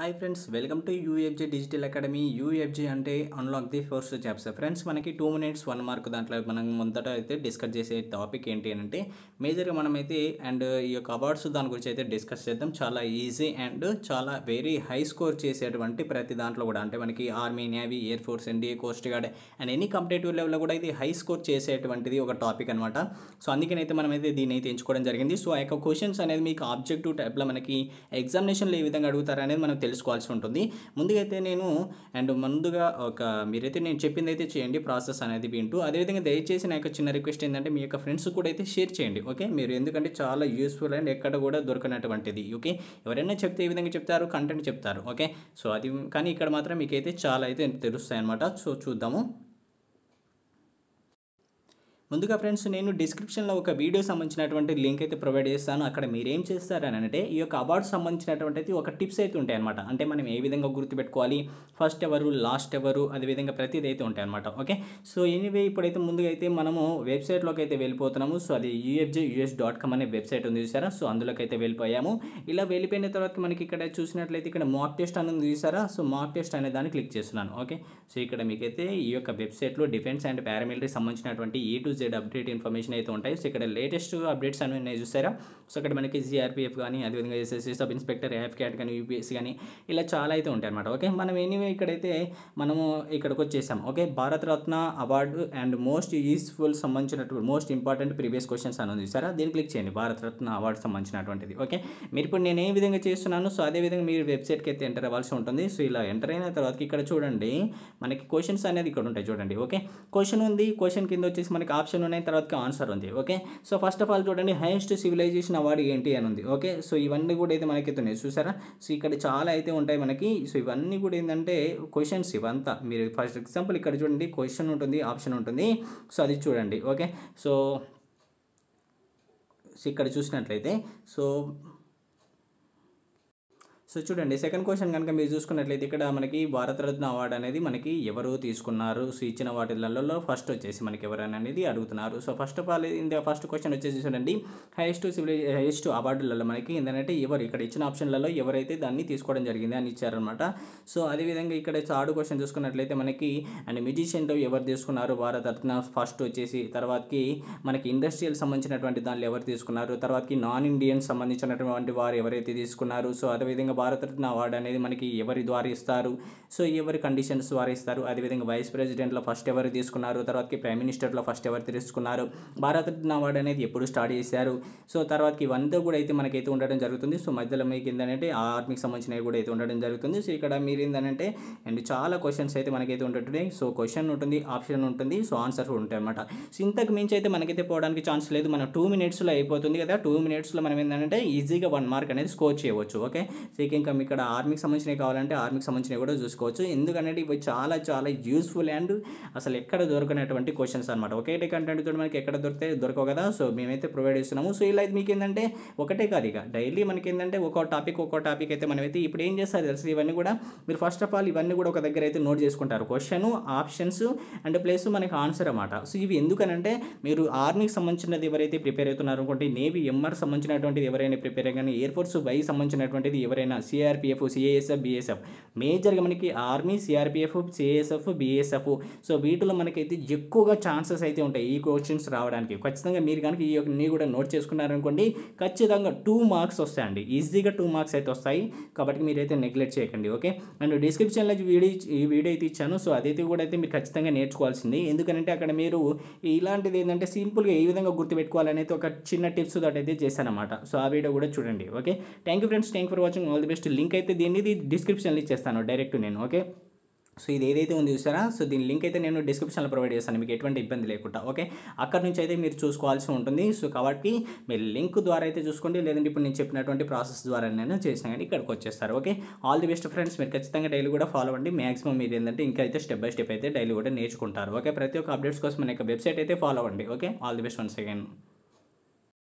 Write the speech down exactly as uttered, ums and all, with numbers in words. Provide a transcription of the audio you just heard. Hi friends welcome to UFJ digital academy UFJ अंटे unlock the first chaps friends मन की two minutes one mark दांट्लो मन मोदटा अयिते डिस्कस चेसे टॉपिक एंटी अंटे मेजर मनमैते अंड ई योक्क अवार्ड्स दानि गुరించి अयिते डिस्कस चेद्दाम। चाला ईजी अंड चाला वेरी हाई स्कोर चेसेटुवंटि प्रति दांट्लो कूडा अंटे मनकी army navy air force NDA coast guard and any competitive level लो कूडा इदी हाई स्कोर चेसेटुवंटिदी ओक टापिक अन्नमाट। सो अंदुकनैते मनमैते दीनि अयिते एंचुकोवडम जरिगिंदी। सो आ योक्क क्वेश्चन्स अनेदी मीकु ऑब्जेक्टिव टाइप लो मनकी एग्जामिनेशन लो ई विधंगा अडुगुतारु अनेदी मनम తెలుసుకోవాల్సి ఉంటుంది। ముందుగైతే నేను అండ్ ముందుగా ఒక మీరైతే నేను చెప్పింది అయితే చేయండి ప్రాసెస్ అనేది వింటూ అదే విధంగా దయచేసి నాకు ఒక చిన్న రిక్వెస్ట్ ఏంటంటే మీ యొక్క ఫ్రెండ్స్ కూడా అయితే షేర్ చేయండి ఓకే। మీరు ఎందుకంటే చాలా యూస్ఫుల్ అండ్ ఎక్కడ కూడా దొరకనటువంటిది ఓకే। ఎవరైనా చెప్తే ఈ విధంగా చెప్తారు కంటెంట్ చెప్తారు ఓకే। సో అది కానీ ఇక్కడ మాత్రం మీకైతే చాలా అయితే తెలుస్తాయి అన్నమాట। సో చూద్దాము ముందుగా ఫ్రెండ్స్ నేను డిస్క్రిప్షన్ లో ఒక వీడియో సంబంధించినటువంటి లింక్ అయితే ప్రొవైడ్ చేస్తాను। అక్కడ మీరు ఏం చేస్తారు అని అంటే ఈ యొక్క అవార్డ్ సంబంధించినటువంటిది ఒక టిప్స్ అయితే ఉంటాయి అన్నమాట। అంటే మనం ఏ విధంగా గుర్తుపెట్టుకోవాలి ఫస్ట్ ఎవరు లాస్ట్ ఎవరు అదే విధంగా ప్రతిదీ అయితే ఉంటాయి అన్నమాట ఓకే। సో ఎనీవే ఇప్పుడైతే ముందుగా అయితే మనము వెబ్సైట్ లోకి అయితే వెళ్ళిపోతున్నాము। సో అది U F J U S dot com అనే వెబ్సైట్ ఉంది చూసారా। సో అందులోకి అయితే వెళ్ళిపోయాము। ఇలా వెళ్ళిపోయిన తర్వాత మనకి ఇక్కడ చూసినట్లయితే ఇక్కడ మాక్ టెస్ట్ అని ఉంది చూసారా। సో మాక్ టెస్ట్ అనే దాన్ని క్లిక్ చేస్తున్నాను ఓకే। సో ఇక్కడ మీకైతే ఈ యొక్క వెబ్సైట్లో డిఫెన్స్ అండ్ పారామిలిటరీ సంబంధించినటువంటి A to Z update information अयिते उंटायि। सो इक्कड़ लेटेस्ट अपडेट्स अन्नी उन्नायि चूसारा। सो अक्कड़ मनकी C R P F गानी अदे विधंगा S S C sub inspector F CAT गानी U P S गानी इला चाला अयिते उंटायि अन्नमाट ओके। मनम एनीवे इक्कडैते मनम इक्कडकि वच्चेसाम okay. Bharat Ratna award and most useful संबंधिंचिनटुवंटि मोस्ट इंपार्टेंट प्रीवियस क्वेश्चन्स अन्नी चूसारा। दीनि क्लिक चेयंडि भारत रत्न अवार्ड संबंधिंचिनटुवंटिदि ओके। मीरु इप्पुडु नेनु ए विधंगा चेस्तुन्नानु। सो अदे विधंगा मीरु वेब्सैट कि अयिते एंटर अव्वाल्सि उंटुंది। सो इला एंटर अयिन तर्वातकि इक्कड़ चूडंడి मनकी क्वेश्चन्स అనేది ఇక్కడ ఉంటాయి చూడండి ఓకే। క్వశ్చన్ ఉంది క్వశ్చన్ కింద వచ్చేసి మనకి ఆప్షన్ ఉన్నాయి తర్వాత ఆన్సర్ ఉంది okay. So first of all చూడండి హైయెస్ట్ సివిలైజేషన్ అవార్డు ఏంటి అని ఉంది ఓకే। సో ఇవన్నీ కూడా అయితే మనకి ఉన్నాయి చూసారా। సో ఇక్కడ చాలా అయితే ఉంటాయి మనకి। సో ఇవన్నీ కూడా ఏంటంటే క్వశ్చన్స్ ఇవంతా మీరు ఫస్ట్ ఎగ్జాంపుల్ ఇక్కడ చూడండి క్వశ్చన్ ఉంటుంది ఆప్షన్ ఉంటుంది సో అది చూడండి ఓకే। సో ఇక్కడ చూసినట్లయితే సో సో చూడండి సెకండ్ క్వశ్చన్ కనుక మీరు చూసుకున్నట్లయితే ఇక్కడ మనకి భారతరత్న అవార్డు అనేది మనకి ఎవరు తీసుకున్నారు సో ఇచ్చిన వాటిలలో ఫస్ట్ వచ్చేసి మనకి ఎవరైనా అనేది అడుగుతున్నారు। So first of all in the first question వచ్చేసి చూడండి హైయెస్ట్ సివిలైజ్ హైయెస్ట్ అవార్డులలో మనకి ఏంటంటే ఎవరు ఇక్కడ ఇచ్చిన ఆప్షన్లలో ఎవరైతే దాన్ని తీసుకోవడం జరిగింది అని ఇచ్చారనమాట। సో అదేవిధంగా ఇక్కడ థర్డ్ క్వశ్చన్ చూసుకున్నట్లయితే మనకి అండ్ మ్యూజిషియన్లో ఎవరు తీసుకున్నారు భారతరత్న ఫస్ట్ వచ్చేసి తర్వాతకి మనకి ఇండస్ట్రియల్ సంబంధించినటువంటి దానిలో ఎవరు తీసుకున్నారు తర్వాతకి నాన్ ఇండియన్ సంబంధించినటువంటి వారు ఎవరైతే తీసుకున్నారు సో అదేవిధంగా భారత రత్న అవార్డు అనేది మనకి ఎవరి ద్వారా ఇస్తారు సో ఎవరి కండిషన్స్ ద్వారా ఇస్తారు అదేవిధంగా వైస్ ప్రెసిడెంట్లో ఫస్ట్ ఎవరు తీసుకున్నారు తర్వాతకి ప్రైమ్ మినిస్టర్లో ఫస్ట్ ఎవరు తీసుకున్నారు భారత రత్న అవార్డు అనేది ఎప్పుడు స్టార్ట్ చేశారు సో తర్వాతకి ఇవంతా కూడా అయితే మనకైతే ఉండడం జరుగుతుంది। సో మధ్యలో మీకు ఏంటంటే ఆర్మీకి సంబంధించినవి కూడా అయితే ఉండడం జరుగుతుంది। సో ఇక్కడ మీరు ఏంటంటే అండ్ చాలా క్వశ్చన్స్ అయితే మనకైతే ఉంటుంటాయి। సో క్వశ్చన్ ఉంటుంది ఆప్షన్ ఉంటుంది సో ఆన్సర్ కూడా ఉంటాయి అన్నమాట। సో ఇంతకు మించి అయితే మనకైతే పోవడానికి ఛాన్స్ లేదు మనం టూ మినిట్స్లో అయిపోతుంది కదా టూ మినిట్స్లో మనం ఏంటంటే ఈజీగా వన్ మార్క్ అనేది స్కోర్ చేయవచ్చు ఓకే। సో ఇంకా మీకు ఇక్కడ ఆర్మీకి సంబంధించినవి కావాలంటే ఆర్మీకి సంబంధించినవి కూడా చూసుకోవచ్చు ఎందుకంటే ఇవి చాలా చాలా యూస్ఫుల్ అండ్ అసలు ఎక్కడ దొరకనటువంటి క్వశ్చన్స్ అనమాట। ఒకటే కంటెంట్ తోటి మనకి ఎక్కడ దొరికితే దొరకవు కదా సో మేమైతే ప్రొవైడ్ చేస్తున్నాము। సో ఇలా అయితే మీకు ఏంటంటే ఒకటే కాదు ఇక డైలీ మనకి ఏంటంటే ఒక్కో టాపిక్ ఒక్కో టాపిక్ అయితే మనమైతే ఇప్పుడు ఏం చేస్తారు తెలుసు ఇవన్నీ కూడా మీరు ఫస్ట్ ఆఫ్ ఆల్ ఇవన్నీ కూడా ఒక దగ్గర అయితే నోట్ చేసుకుంటారు క్వశ్చన్ ఆప్షన్స్ అండ్ ప్లస్ మనకి ఆన్సర్ అన్నమాట। సో ఇవి ఎందుకనంటే మీరు ఆర్మీకి సంబంధించినది ఎవరైతే ప్రిపేర్ అవుతున్నారు అనుకోండి నేవీ ఎంఆర్ సంబంధించినటువంటిది ఎవరైనా ప్రిపేర్ కానీ ఎయిర్ ఫోర్స్ వై సంబంధించినటువంటిది ఎవరైనా C R P F C S F B S F మేజర్గా మనకి army C R P F C S F B S F so వీటిలో మనకైతే ఎక్కువగా ఛాన్సెస్ అయితే ఉంటాయి ఈ క్వశ్చన్స్ రావడానికి। ఖచ్చితంగా మీరు కనుక ఈ యొక్క నీ కూడా నోట్ చేసుకున్నారనుకోండి ఖచ్చితంగా టూ మార్క్స్ వస్తాయండి ఈజీగా టూ మార్క్స్ అయితే వస్తాయి కాబట్టి మీరైతే నెగ్లెక్ట్ చేయకండి ఓకే। అండ్ డిస్క్రిప్షన్లో వీడియో ఈ వీడియో అయితే ఇచ్చాను సో అదైతే కూడా అయితే మీరు ఖచ్చితంగా నేర్చుకోవాల్సింది ఎందుకంటే అక్కడ మీరు ఇలాంటిది ఏంటంటే సింపుల్గా ఏ విధంగా గుర్తుపెట్టుకోవాలనేది ఒక చిన్న టిప్స్ దాటైతే చేశానమాట। సో ఆ వీడియో కూడా చూడండి okay. Thank you friends thank for watching all the best. Link అయితే దీనిది డిస్క్రిప్షన్లో ఇచ్చేస్తాను డైరెక్ట్ నేను ఓకే। సో ఇది ఏదైతే ఉంది చూసారా సో దీని లింక్ అయితే నేను డిస్క్రిప్షన్లో ప్రొవైడ్ చేస్తాను మీకు ఎటువంటి ఇబ్బంది లేకుండా ఓకే। అక్కడ నుంచి అయితే మీరు చూసుకోవాల్సి ఉంటుంది సో కాబట్టి మీరు లింక్ ద్వారా అయితే చూసుకోండి లేదంటే ఇప్పుడు నేను చెప్పినటువంటి ప్రాసెస్ ద్వారా నేను చేసినా కానీ ఇక్కడికి వచ్చేస్తారు okay. All the best friends మీరు ఖచ్చితంగా డైలీ కూడా ఫాలో అవ్వండి మ్యాక్సిమం మీరు ఏంటంటే ఇంకా అయితే స్టెప్ బై స్టెప్ అయితే డైలీ కూడా నేర్చుకుంటారు ఓకే। ప్రతి ఒక్క అప్డేట్స్ కోసం మన యొక్క వెబ్సైట్ అయితే ఫాలో అవ్వండి okay. All the best once again.